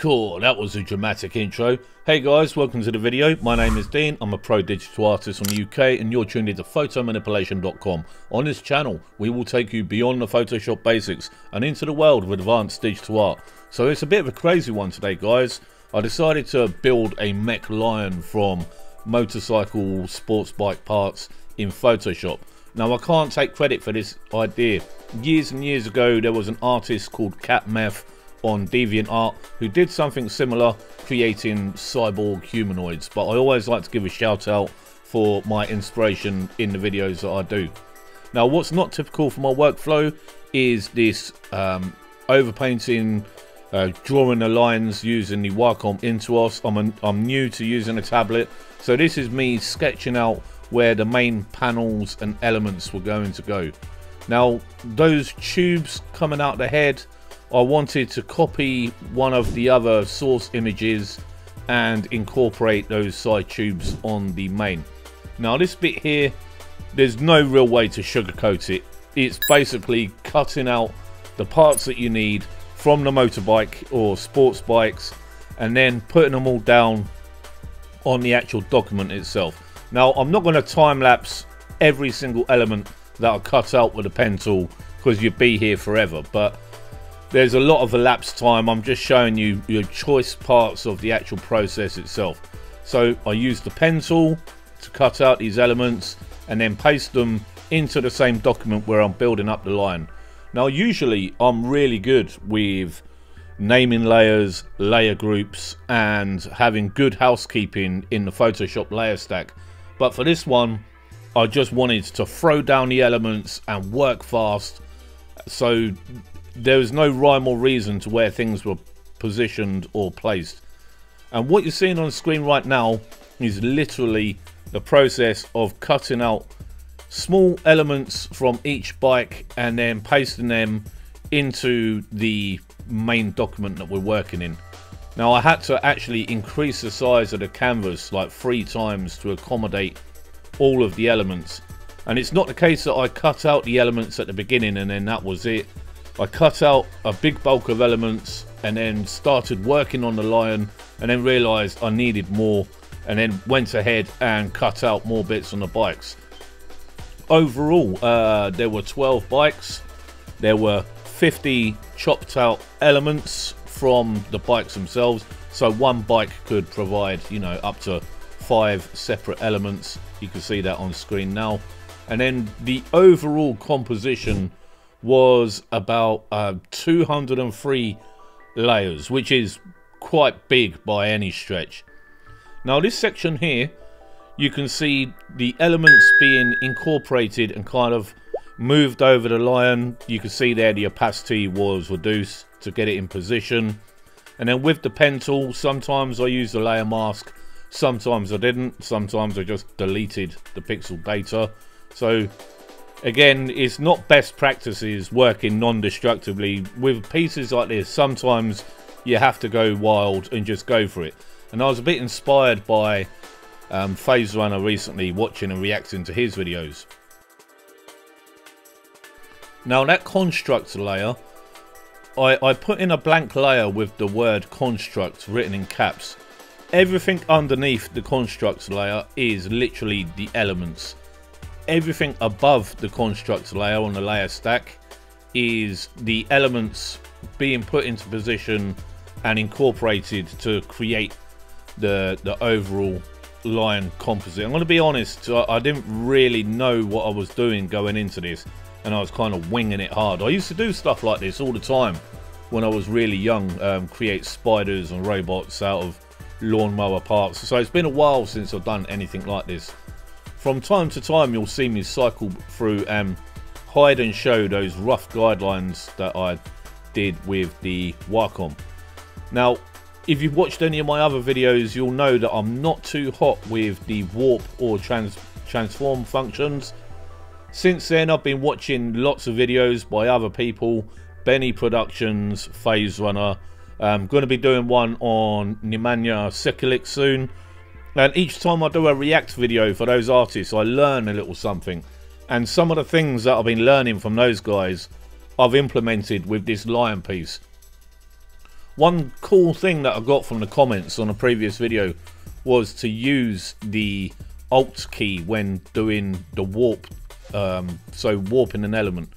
Cool, that was a dramatic intro. Hey guys, welcome to the video. My name is Dean, I'm a pro digital artist from the UK and you're tuned into photomanipulation.com. On this channel, we will take you beyond the Photoshop basics and into the world of advanced digital art. So it's a bit of a crazy one today guys. I decided to build a mech lion from motorcycle sports bike parts in Photoshop. Now I can't take credit for this idea. Years and years ago there was an artist called CatMeth on DeviantArt who did something similar, creating cyborg humanoids, but I always like to give a shout out for my inspiration in the videos that I do. Now what's not typical for my workflow is this overpainting, drawing the lines using the Wacom Intuos. I'm new to using a tablet, so this is me sketching out where the main panels and elements were going to go. Now those tubes coming out the head, I wanted to copy one of the other source images and incorporate those side tubes on the main. Now this bit here, there's no real way to sugarcoat it. It's basically cutting out the parts that you need from the motorbike or sports bikes and then putting them all down on the actual document itself. Now I'm not going to time lapse every single element that I cut out with a pen tool because you'd be here forever, but there's a lot of elapsed time. I'm just showing you your choice parts of the actual process itself. So I used the pen tool to cut out these elements and then paste them into the same document where I'm building up the line. Now usually I'm really good with naming layers, layer groups and having good housekeeping in the Photoshop layer stack, but for this one I just wanted to throw down the elements and work fast, so there was no rhyme or reason to where things were positioned or placed. And what you're seeing on the screen right now is literally the process of cutting out small elements from each bike and then pasting them into the main document that we're working in. Now I had to actually increase the size of the canvas like 3 times to accommodate all of the elements. And it's not the case that I cut out the elements at the beginning and then that was it. I cut out a big bulk of elements and then started working on the lion and then realized I needed more and then went ahead and cut out more bits on the bikes. Overall, there were 12 bikes. There were 50 chopped out elements from the bikes themselves. So one bike could provide, you know, up to 5 separate elements. You can see that on screen now. And then the overall composition was about 203 layers, which is quite big by any stretch. Now this section here, you can see the elements being incorporated and kind of moved over the lion. You can see there the opacity was reduced to get it in position. And then with the pen tool, sometimes I used the layer mask, sometimes I didn't, sometimes I just deleted the pixel data. So again, it's not best practices working non-destructively with pieces like this. Sometimes you have to go wild and just go for it. And I was a bit inspired by Phase Runner recently, watching and reacting to his videos. Now that construct layer, I put in a blank layer with the word construct written in caps. Everything underneath the construct layer is literally the elements. Everything above the construct layer on the layer stack is the elements being put into position and incorporated to create the overall lion composite. I'm going to be honest, I didn't really know what I was doing going into this and I was kind of winging it hard. I used to do stuff like this all the time when I was really young, create spiders and robots out of lawnmower parts, so it's been a while since I've done anything like this. From time to time you'll see me cycle through and hide and show those rough guidelines that I did with the Wacom. Now if you've watched any of my other videos you'll know that I'm not too hot with the warp or transform functions. Since then I've been watching lots of videos by other people, Benny Productions, Phase Runner. I'm going to be doing one on Nemanja Sekulik soon. And each time I do a react video for those artists, I learn a little something. And some of the things that I've been learning from those guys, I've implemented with this lion piece. One cool thing that I got from the comments on a previous video was to use the Alt key when doing the warp, so warping an element.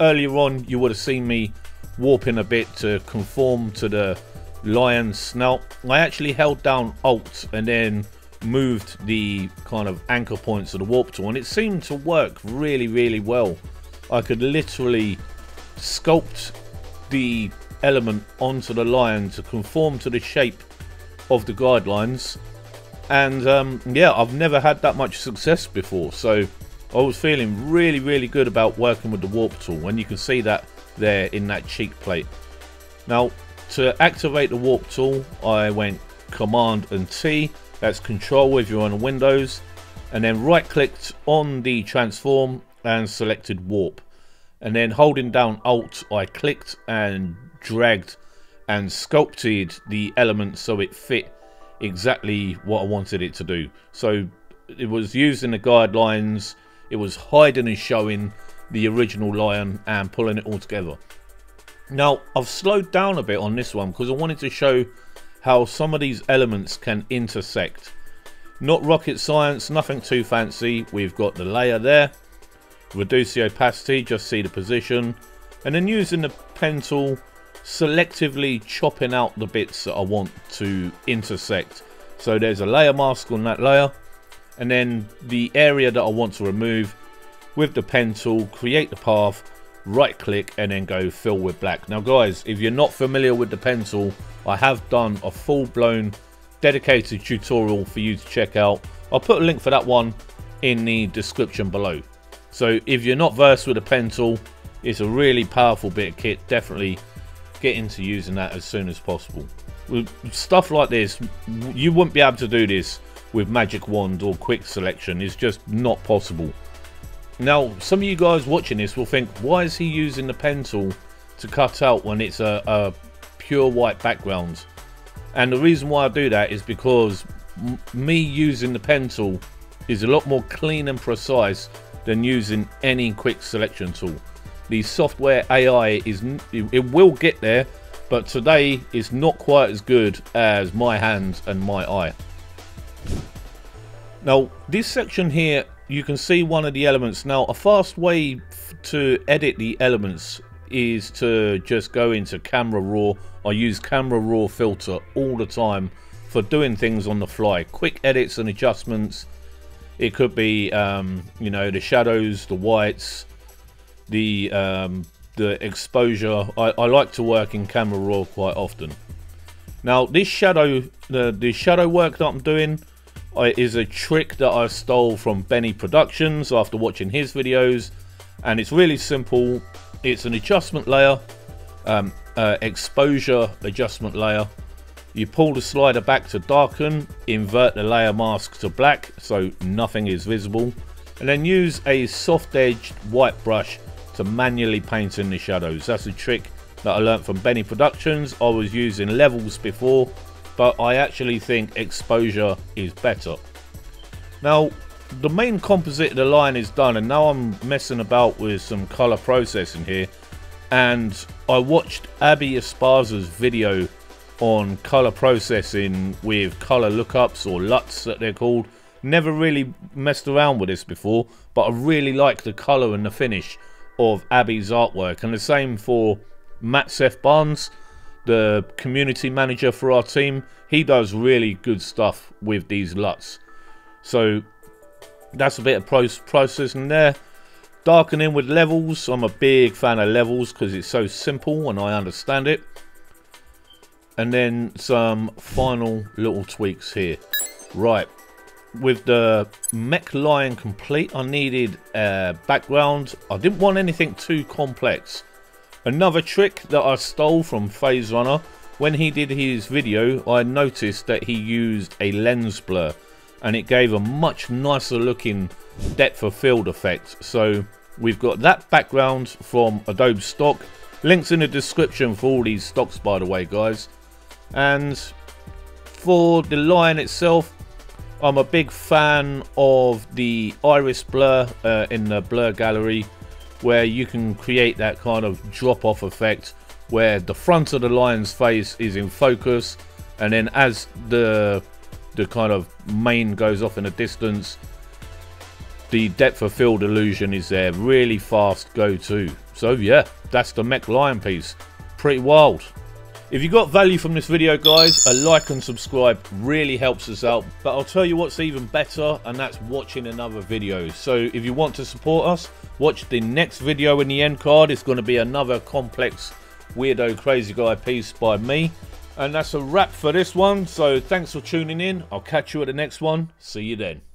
Earlier on, you would have seen me warping a bit to conform to the lion's snout. I actually held down Alt and then moved the kind of anchor points of the warp tool, and it seemed to work really well. I could literally sculpt the element onto the lion to conform to the shape of the guidelines, and yeah, I've never had that much success before, so I was feeling really good about working with the warp tool, and you can see that there in that cheek plate. Now, to activate the warp tool, I went Command and T, that's Control if you're on Windows, and then right clicked on the transform and selected warp, and then holding down Alt, I clicked and dragged and sculpted the element so it fit exactly what I wanted it to do. So it was using the guidelines, it was hiding and showing the original lion and pulling it all together. Now, I've slowed down a bit on this one because I wanted to show how some of these elements can intersect. Not rocket science, nothing too fancy. We've got the layer there, reduce the opacity, just see the position, and then using the pen tool, selectively chopping out the bits that I want to intersect. So there's a layer mask on that layer, and then the area that I want to remove, with the pen tool, create the path, right click, and then go fill with black. Now guys, if you're not familiar with the pen tool, I have done a full-blown dedicated tutorial for you to check out. I'll put a link for that one in the description below. So if you're not versed with a pen tool, it's a really powerful bit of kit. Definitely get into using that as soon as possible. With stuff like this, you wouldn't be able to do this with magic wand or quick selection. It's just not possible. Now, some of you guys watching this will think, why is he using the pen tool to cut out when it's a pure white background? And the reason why I do that is because me using the pen tool is a lot more clean and precise than using any quick selection tool. The software AI is, it will get there, but today it's not quite as good as my hands and my eye. Now, this section here, you can see one of the elements. Now, a fast way to edit the elements is to just go into Camera Raw. I use Camera Raw filter all the time for doing things on the fly, quick edits and adjustments. It could be you know, the shadows, the whites, the exposure. I like to work in Camera Raw quite often. Now this shadow, the shadow work that I'm doing is a trick that I stole from Benny Productions after watching his videos, and it's really simple. It's an adjustment layer, exposure adjustment layer. You pull the slider back to darken, invert the layer mask to black so nothing is visible, and then use a soft edged white brush to manually paint in the shadows. That's a trick that I learned from Benny Productions. I was using levels before, but I actually think exposure is better. Now the main composite of the line is done, and now I'm messing about with some color processing here, and I watched Abby Esparza's video on color processing with color lookups, or LUTs that they're called. Never really messed around with this before, but I really like the color and the finish of Abby's artwork, and the same for Matt Seth Barnes, the community manager for our team. He does really good stuff with these LUTs. So that's a bit of processing there. Darkening with levels. I'm a big fan of levels because it's so simple and I understand it. And then some final little tweaks here. Right, with the mech lion complete, I needed a background. I didn't want anything too complex. Another trick that I stole from Phase Runner, when he did his video, I noticed that he used a lens blur, and it gave a much nicer looking depth of field effect. So we've got that background from Adobe stock. Links in the description for all these stocks, by the way, guys. And for the lion itself, I'm a big fan of the iris blur in the blur gallery, where you can create that kind of drop off effect where the front of the lion's face is in focus, and then as the kind of mane goes off in the distance, the depth of field illusion is there. Really fast go-to. So yeah, that's the mech lion piece. Pretty wild. If you got value from this video, guys, a like and subscribe really helps us out. But I'll tell you what's even better, and that's watching another video. So if you want to support us, watch the next video in the end card. It's going to be another complex weirdo crazy guy piece by me. And that's a wrap for this one. So thanks for tuning in. I'll catch you at the next one. See you then.